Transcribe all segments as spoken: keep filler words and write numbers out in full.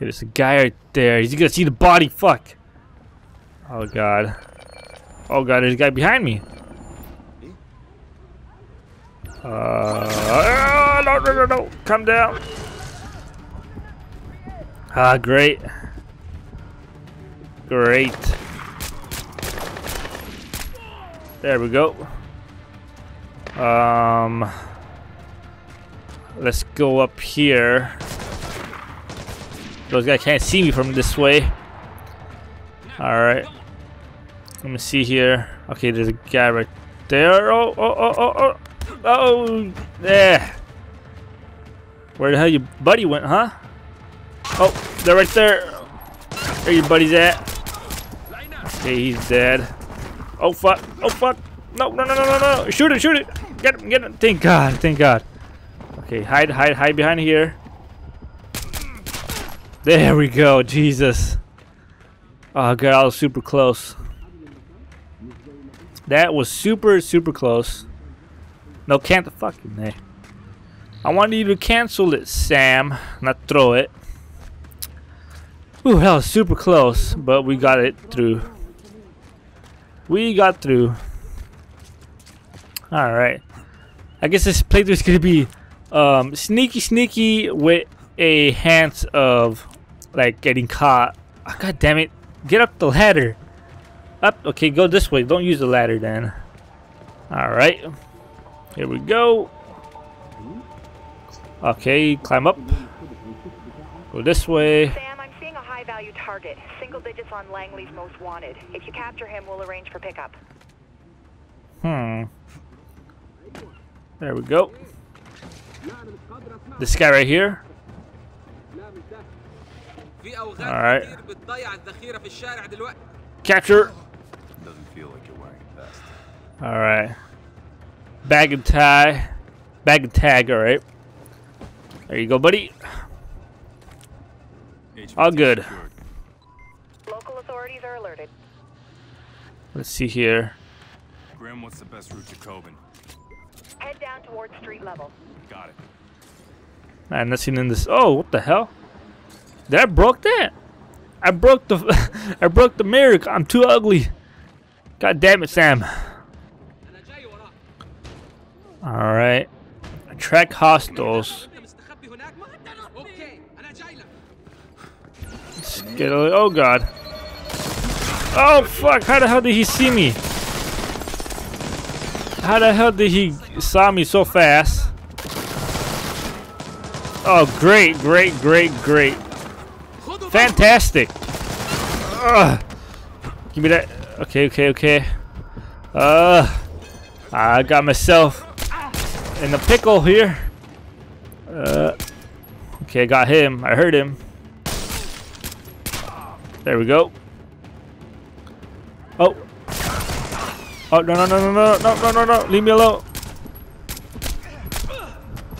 There's a guy right there. He's gonna see the body. Fuck. Oh god. Oh god, there's a guy behind me. Uh, oh, no, no, no, no. Come down. Ah, great. Great. There we go. Um, let's go up here. Those guys can't see me from this way. Alright. Let me see here. Okay, there's a guy right there. Oh, oh, oh, oh, oh. Oh, there. Where the hell your buddy went, huh? Oh, they're right there. Where your buddy's at. Okay, he's dead. Oh, fuck. Oh, fuck. No, no, no, no, no, no. Shoot it, shoot it. Get him, get him. Thank God, thank God. Okay, hide, hide, hide behind here. There we go, Jesus. Oh, God, I was super close. That was super, super close. No, can't the fucking day. I wanted you to cancel it, Sam, not throw it. Ooh, that was super close, but we got it through. We got through. Alright. I guess this playthrough is going to be um, sneaky, sneaky with a hint of, like, getting caught. Oh, God damn it. Get up the ladder. Up, okay, go this way. Don't use the ladder then. Alright. Here we go. Okay, climb up. Go this way. Sam, I'm seeing a high value target. Single digits on Langley's most wanted. If you capture him, we'll arrange for pickup. Hmm. There we go. This guy right here. Alright. Capture. Doesn't feel like you're wearing a vest. All right, bag and tie, bag and tag. All right, there you go, buddy. All good. Local authorities are alerted. Let's see here. Grim, what's the best route to Kobin? Head down towards street level. Got it. Man, nothing in this. Oh, what the hell? Did I broke that? I broke the I broke the mirror. I'm too ugly. God damn it, Sam. Alright. Track hostiles. Let's get away. Oh god. Oh fuck, how the hell did he see me? How the hell did he saw me so fast? Oh great, great, great, great. Fantastic. Ugh. Give me that. Okay, okay, okay. Uh, I got myself in the pickle here. Uh, okay, I got him. I heard him. There we go. Oh. Oh, no, no, no, no, no, no, no, no, no. Leave me alone.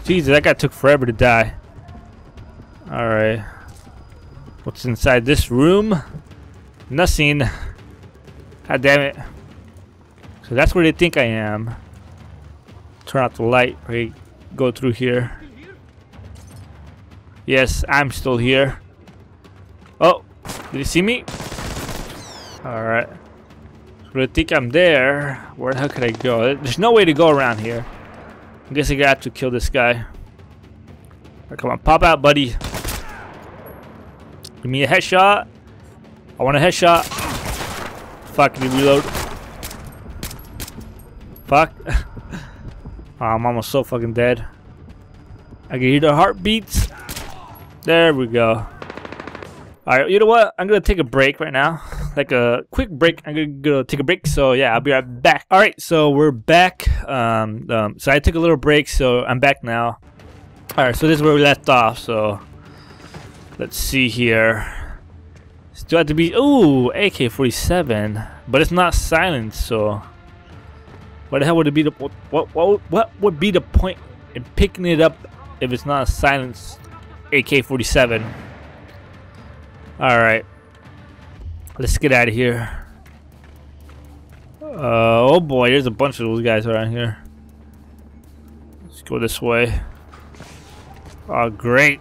Jesus, that guy took forever to die. All right. What's inside this room? Nothing. God damn it. So that's where they think I am. Turn out the light. Okay, go through here. Yes, I'm still here. Oh, did you see me? Alright. So they think I'm there. Where the hell could I go? There's no way to go around here. I guess I got to kill this guy. Right, come on, pop out, buddy. Give me a headshot. I want a headshot. Fuck, need to reload. Fuck. Oh, I'm almost so fucking dead. I can hear the heartbeats. There we go. Alright, you know what? I'm gonna take a break right now. Like a quick break. I'm gonna go take a break. So yeah, I'll be right back. Alright, so we're back. Um, um, so I took a little break, so I'm back now. Alright, so this is where we left off, so... Let's see here. Still have to be. Ooh, A K forty-seven, but it's not silent. So, what the hell would it be? The what? What? What would be the point in picking it up if it's not a silenced A K forty-seven? All right, let's get out of here. Uh, oh boy, there's a bunch of those guys around here. Let's go this way. Oh, great.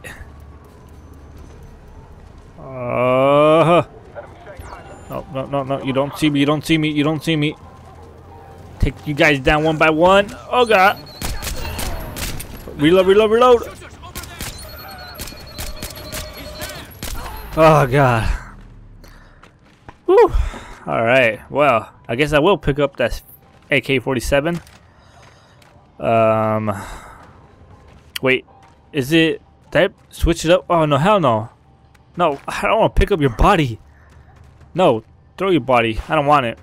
Uh, no, no, no, no, you don't see me, you don't see me, you don't see me. Take you guys down one by one. Oh god. Reload, reload, reload. Oh god. Whew. Alright, well, I guess I will pick up that A K forty-seven. Um, wait, is it, did I switch it up? Oh no, hell no. No, I don't want to pick up your body. No, throw your body. I don't want it.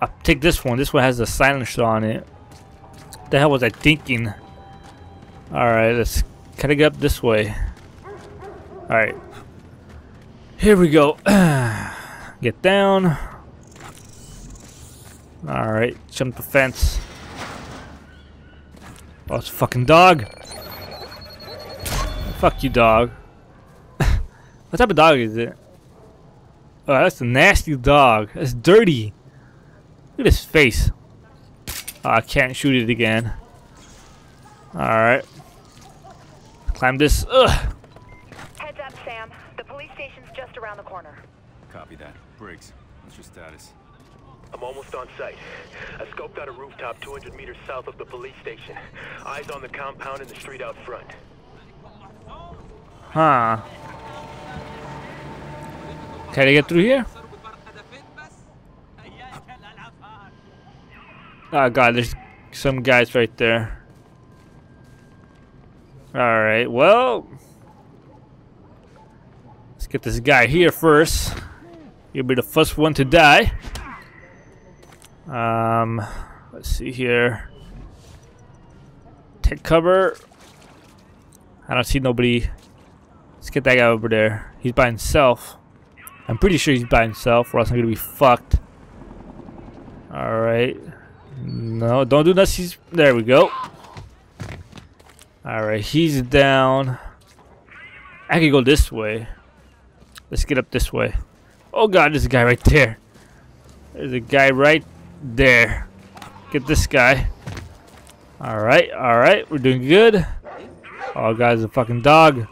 I'll take this one. This one has the silencer on it. What the hell was I thinking? Alright, let's kind of get up this way. Alright. Here we go. Get down. Alright, jump the fence. Oh, it's a fucking dog. Fuck you, dog. What type of dog is it? Oh, that's a nasty dog. That's dirty. Look at his face. Oh, I can't shoot it again. Alright. Climb this. Ugh. Heads up, Sam. The police station's just around the corner. Copy that. Briggs, what's your status? I'm almost on site. I scoped out a rooftop two hundred meters south of the police station. Eyes on the compound in the street out front. Huh. Can I get through here? Oh god, there's some guys right there. Alright, well, let's get this guy here first. You'll be the first one to die. Um, let's see here. Take cover. I don't see nobody. Let's get that guy over there. He's by himself. I'm pretty sure he's by himself, or else I'm gonna be fucked. Alright. No, don't do that. He's, there we go. Alright, he's down. I can go this way. Let's get up this way. Oh god, there's a guy right there. There's a guy right there. Get this guy. Alright, alright, we're doing good. Oh god, there's a fucking dog.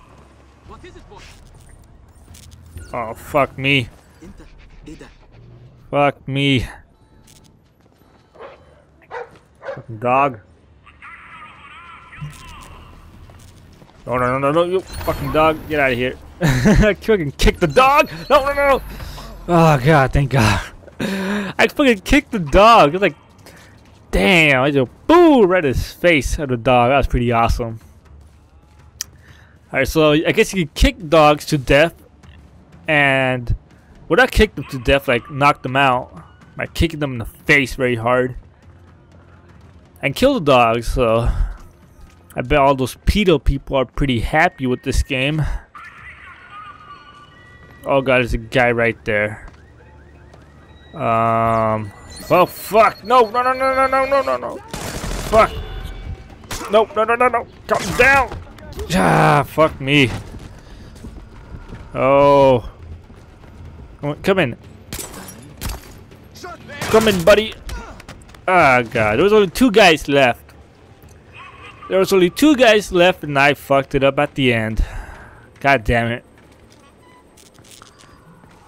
Oh fuck me. Fuck me. Fucking dog. No no no no no, you fucking dog, get out of here. I fucking kick the dog! No no no! Oh god, thank god. I fucking kicked the dog. It's like, damn, I just boo right at his face at the dog. That was pretty awesome. Alright, so I guess you can kick dogs to death. And when I kicked them to death, like knocked them out by kicking them in the face very hard and killed the dogs, so I bet all those pedo people are pretty happy with this game. Oh god, there's a guy right there. Um, well, fuck, no, no, no, no, no, no, no, no, no, fuck, no, no, no, no, no, come down, ah, fuck me. Oh, come in, come in, buddy. Ah, god, there was only two guys left. There was only two guys left, and I fucked it up at the end. God damn it.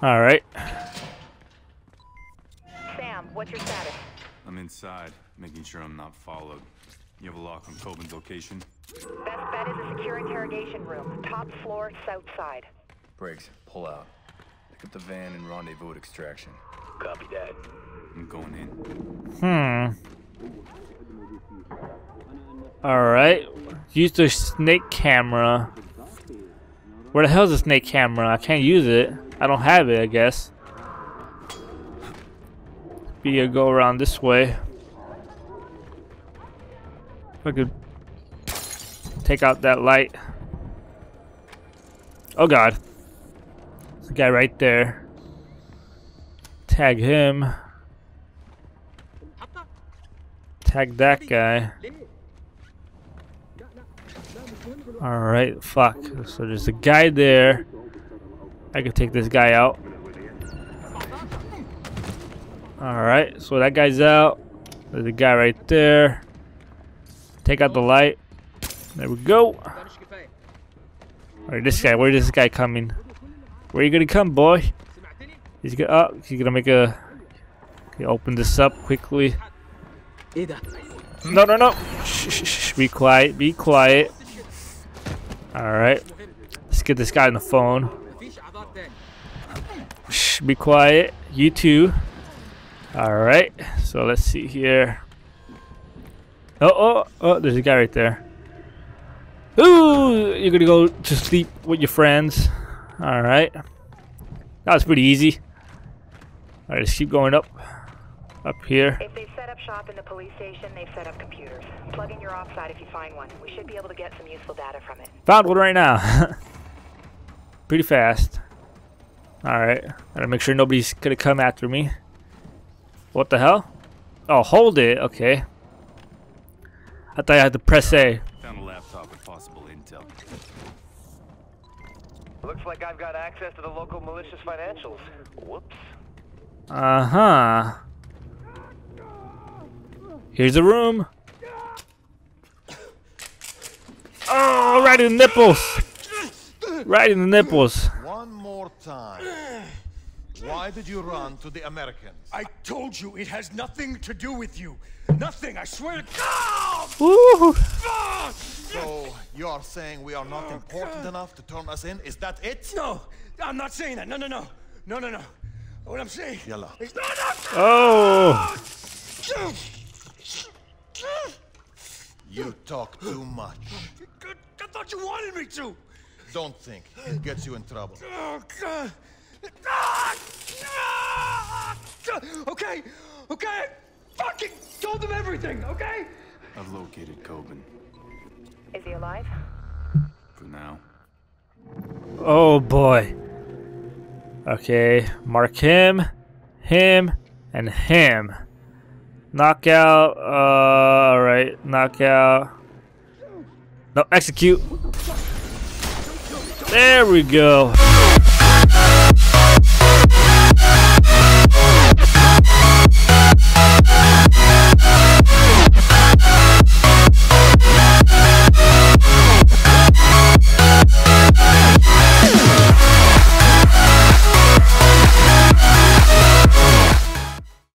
All right. Sam, what's your status? I'm inside, making sure I'm not followed. You have a lock on Kobin's location? Best bet is a secure interrogation room, top floor, south side. Briggs, pull out. Pick up the van and rendezvous at extraction. Copy that. I'm going in. Hmm. Alright. Use the snake camera. Where the hell is the snake camera? I can't use it. I don't have it, I guess. We gotta go around this way. If I could take out that light. Oh god. The guy right there. Tag him. Tag that guy. Alright, fuck. So there's a guy there. I could take this guy out. Alright, so that guy's out. There's a guy right there. Take out the light. There we go. Alright, this guy. Where is this guy coming? Where are you gonna come, boy? He's gonna. Oh, he's gonna make a. Okay, open this up quickly. No, no, no! Shh, shh, shh. Be quiet. Be quiet. All right. Let's get this guy on the phone. Shh. Be quiet. You too. All right. So let's see here. Oh, oh, oh! There's a guy right there. Ooh! You're gonna go to sleep with your friends. All right. That was pretty easy. All right, let's keep going up, up here. If they set up shop in the police station, they've set up computers. Plug in your offsite if you find one. We should be able to get some useful data from it. Found one right now. Pretty fast. All right, gotta make sure nobody's gonna come after me. What the hell? Oh, hold it. Okay. I thought I had to press A. Found a laptop with possible intel. Looks like I've got access to the local malicious financials. Whoops. Uh-huh. Here's a room. Oh, right in the nipples. Right in the nipples. One more time. Why did you run to the Americans? I told you it has nothing to do with you. Nothing, I swear to God. So you are saying we are not important enough to turn us in? Is that it? No, I'm not saying that. No, no, no. No, no, no. What I'm saying. Yalla. Oh. You talk too much. I thought you wanted me to. Don't think. It gets you in trouble. Oh, God. Okay, okay, I fucking told them everything, okay? I've located Kobin. Is he alive? For now. Oh boy. Okay, mark him, him, and him. Knockout, uh, alright, knockout. No, execute. There we go.